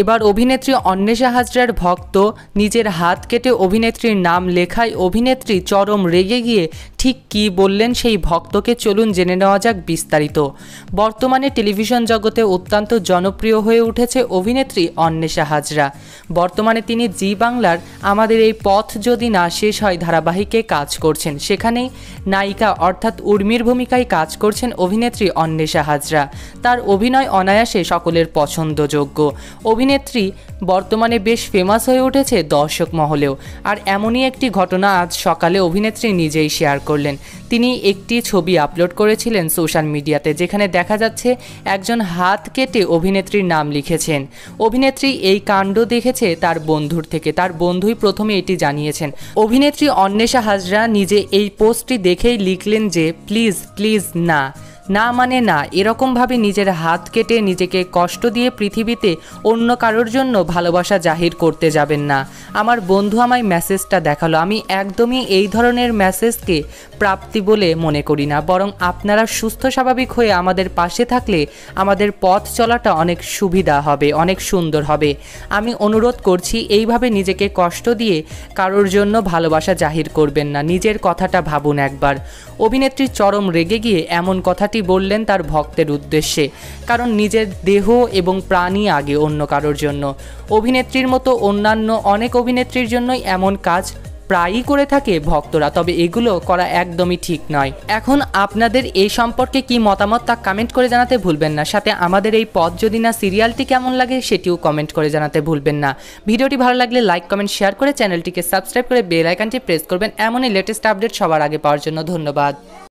এবার অভিনেত্রী অন্বেষা হাজরার ভক্ত নিজের হাত কেটে অভিনেত্রীর নাম লেখায় অভিনেত্রী চরম রেগে গিয়ে ঠিক কী বললেন সেই ভক্তকে চলুন জেনে নেওয়া যাক বিস্তারিত। বর্তমানে টেলিভিশন জগতে অত্যন্ত জনপ্রিয় হয়ে উঠেছে অভিনেত্রী অন্বেষা হাজরা। বর্তমানে তিনি জি বাংলার আমাদের এই পথ যদি না শেষ হয় ধারাবাহিকে কাজ করছেন। সেখানেই নায়িকা অর্থাৎ উর্মির ভূমিকায় কাজ করছেন অভিনেত্রী অন্বেষা হাজরা। তার অভিনয় অনায়াসে সকলের পছন্দযোগ্য। অভিনেত্রী বর্তমানে বেশ ফেমাস হয়ে উঠেছে দর্শক মহলেও। আর এমনই একটি ঘটনা আজ সকালে অভিনেত্রী নিজেই শেয়ার করলেন। তিনি একটি ছবি আপলোড করেছিলেন সোশ্যাল মিডিয়াতে, যেখানে দেখা যাচ্ছে একজন হাত কেটে অভিনেত্রীর নাম লিখেছেন। অভিনেত্রী এই কাণ্ড দেখেছে তার বন্ধুর থেকে, তার বন্ধুই প্রথমে এটি জানিয়েছেন। অভিনেত্রী অন্বেষা হাজরা নিজে এই পোস্টটি দেখেই লিখলেন যে প্লিজ প্লিজ না না মানে না, এরকমভাবে নিজের হাত কেটে নিজেকে কষ্ট দিয়ে পৃথিবীতে অন্য কারোর জন্য ভালোবাসা জাহির করতে যাবেন না। আমার বন্ধু আমায় মেসেজটা দেখালো, আমি একদমই এই ধরনের মেসেজকে প্রাপ্তি বলে মনে করি না, বরং আপনারা সুস্থ স্বাভাবিক হয়ে আমাদের পাশে থাকলে আমাদের পথ চলাটা অনেক সুবিধা হবে, অনেক সুন্দর হবে। আমি অনুরোধ করছি এইভাবে নিজেকে কষ্ট দিয়ে কারোর জন্য ভালোবাসা জাহির করবেন না, নিজের কথাটা ভাবুন একবার। অভিনেত্রী চরম রেগে গিয়ে এমন কথা বললেন তার ভক্তের উদ্দেশ্যে, কারণ নিজের দেহ এবং প্রাণই আগে অন্য কারোর জন্য। অভিনেত্রীর মতো অন্যান্য অনেক অভিনেত্রীর জন্যই এমন কাজ প্রায়ই করে থাকে ভক্তরা, তবে এগুলো করা একদমই ঠিক নয়। এখন আপনাদের এই সম্পর্কে কি মতামত তা কমেন্ট করে জানাতে ভুলবেন না। সাথে আমাদের এই পথ যদি না সিরিয়ালটি কেমন লাগে সেটিও কমেন্ট করে জানাতে ভুলবেন না। ভিডিওটি ভালো লাগলে লাইক কমেন্ট শেয়ার করে চ্যানেলটিকে সাবস্ক্রাইব করে বেল আইকনটি প্রেস করবেন এমনই লেটেস্ট আপডেট সবার আগে পাওয়ার জন্য। ধন্যবাদ।